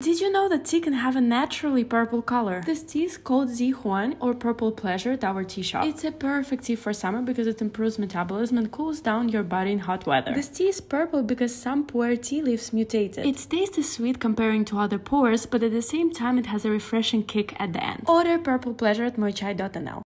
Did you know that tea can have a naturally purple color? This tea is called Zihuan or Purple Pleasure at our tea shop. It's a perfect tea for summer because it improves metabolism and cools down your body in hot weather. This tea is purple because some Pu'er tea leaves mutated. Its taste is sweet comparing to other Pu'ers, but at the same time it has a refreshing kick at the end. Order Purple Pleasure at moichai.nl.